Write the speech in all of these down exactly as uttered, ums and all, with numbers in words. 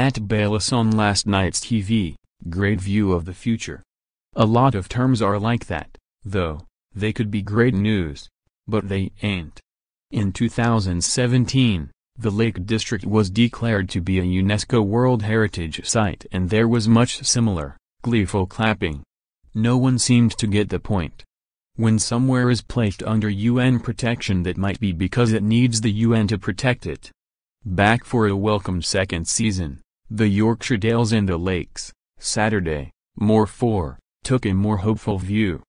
Matt Bayliss on last night's T V, Great View of the Future. A lot of terms are like that, though. They could be great news, but they ain't. In two thousand seventeen, the Lake District was declared to be a UNESCO World Heritage Site, and there was much similar, gleeful clapping. No one seemed to get the point. When somewhere is placed under U N protection, that might be because it needs the U N to protect it. Back for a welcome second season, the Yorkshire Dales and the Lakes, Saturday, More four, took a more hopeful view.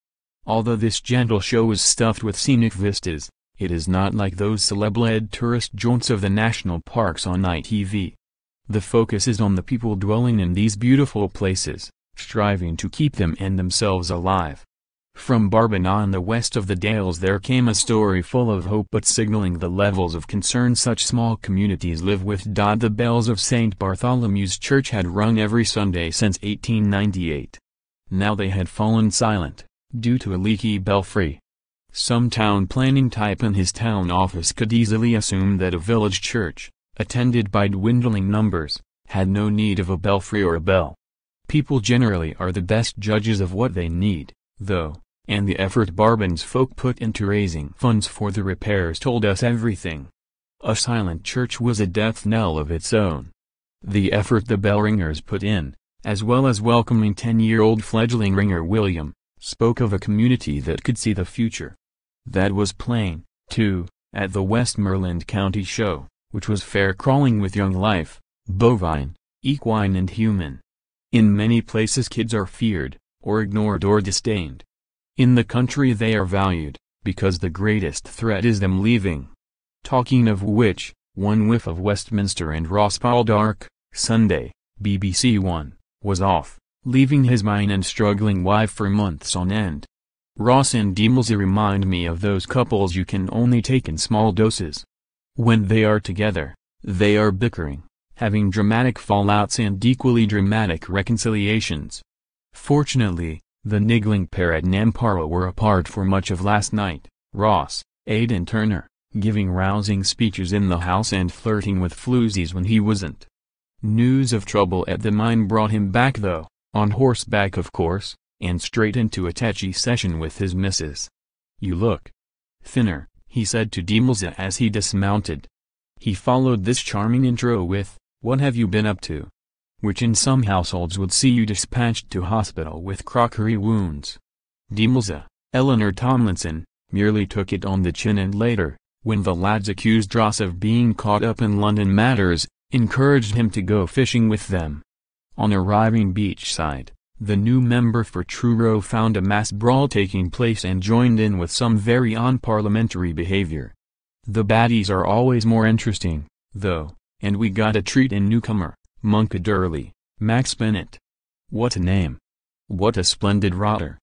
Although this gentle show is stuffed with scenic vistas, it is not like those celeb-led tourist jaunts of the national parks on I T V. The focus is on the people dwelling in these beautiful places, striving to keep them and themselves alive. From Barbon on the west of the Dales there came a story full of hope but signaling the levels of concern such small communities live with. The bells of Saint Bartholomew's Church had rung every Sunday since eighteen ninety-eight. Now they had fallen silent, due to a leaky belfry. Some town planning type in his town office could easily assume that a village church, attended by dwindling numbers, had no need of a belfry or a bell. People generally are the best judges of what they need, though, and the effort Barbon's folk put into raising funds for the repairs told us everything. A silent church was a death knell of its own. The effort the bell ringers put in, as well as welcoming ten-year-old fledgling ringer William, spoke of a community that could see the future. That was plain, too, at the West Merland County show, which was fair crawling with young life, bovine, equine and human. In many places kids are feared, or ignored or disdained. In the country they are valued, because the greatest threat is them leaving. Talking of which, one whiff of Westminster and Ross Poldark, Sunday, B B C One, was off, leaving his mine and struggling wife for months on end. Ross and Demelza remind me of those couples you can only take in small doses. When they are together, they are bickering, having dramatic fallouts and equally dramatic reconciliations. Fortunately, the niggling pair at Nampara were apart for much of last night, Ross, Aidan Turner, giving rousing speeches in the house and flirting with floozies when he wasn't. News of trouble at the mine brought him back though. On horseback of course, and straight into a touchy session with his missus. "You look thinner," he said to Demelza as he dismounted. He followed this charming intro with, "What have you been up to?" which in some households would see you dispatched to hospital with crockery wounds. Demelza, Eleanor Tomlinson, merely took it on the chin and later, when the lads accused Ross of being caught up in London matters, encouraged him to go fishing with them. On arriving beachside, the new member for Truro found a mass brawl taking place and joined in with some very unparliamentary behavior. The baddies are always more interesting, though, and we got a treat in newcomer, Monk Dudley, Max Bennett. What a name! What a splendid rotter!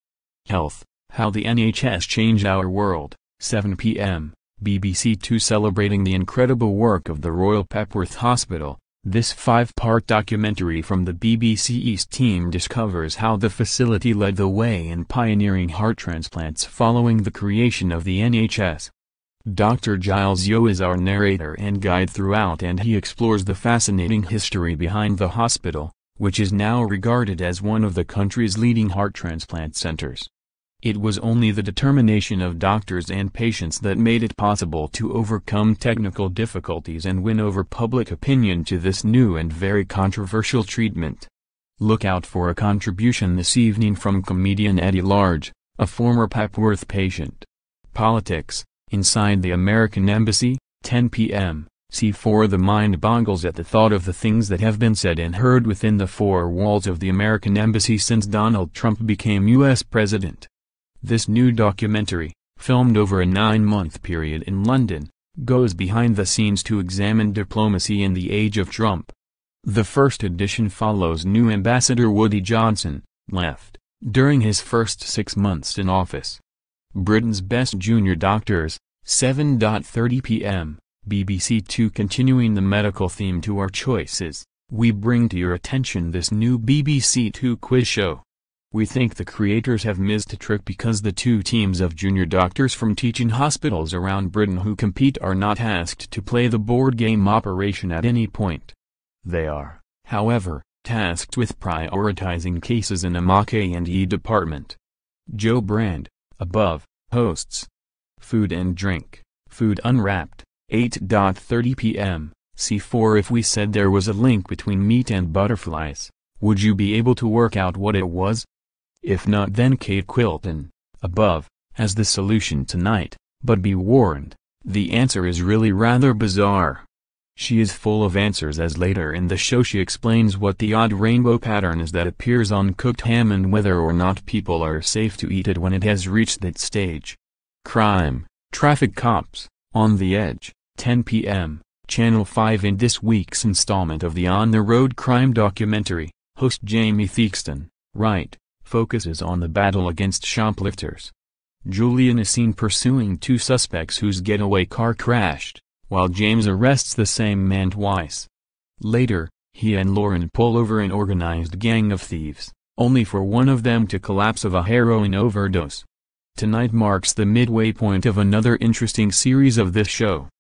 Health, How the N H S Changed Our World, seven p m, B B C Two, celebrating the incredible work of the Royal Papworth Hospital. This five-part documentary from the B B C East team discovers how the facility led the way in pioneering heart transplants following the creation of the N H S. Doctor Giles Yeo is our narrator and guide throughout, and he explores the fascinating history behind the hospital, which is now regarded as one of the country's leading heart transplant centers. It was only the determination of doctors and patients that made it possible to overcome technical difficulties and win over public opinion to this new and very controversial treatment. Look out for a contribution this evening from comedian Eddie Large, a former Papworth patient. Politics, Inside the American Embassy, ten p m, C four. The mind boggles at the thought of the things that have been said and heard within the four walls of the American Embassy since Donald Trump became U S President. This new documentary, filmed over a nine-month period in London, goes behind the scenes to examine diplomacy in the age of Trump. The first edition follows new Ambassador Woody Johnson, left, during his first six months in office. Britain's Best Junior Doctors, seven thirty p m, B B C Two. Continuing the medical theme to our choices, we bring to your attention this new B B C Two quiz show. We think the creators have missed a trick because the two teams of junior doctors from teaching hospitals around Britain who compete are not asked to play the board game Operation at any point. They are, however, tasked with prioritizing cases in a mock A and E department. Joe Brand, above, hosts Food and Drink, Food Unwrapped, eight thirty p m, C four. If we said there was a link between meat and butterflies, would you be able to work out what it was? If not, then Kate Quilton, above, has the solution tonight, but be warned, the answer is really rather bizarre. She is full of answers, as later in the show she explains what the odd rainbow pattern is that appears on cooked ham and whether or not people are safe to eat it when it has reached that stage. Crime, Traffic Cops, On the Edge, ten p m, Channel five. In this week's installment of the On the Road crime documentary, host Jamie Theakston, right, focuses on the battle against shoplifters. Julian is seen pursuing two suspects whose getaway car crashed, while James arrests the same man twice. Later, he and Lauren pull over an organized gang of thieves, only for one of them to collapse of a heroin overdose. Tonight marks the midway point of another interesting series of this show,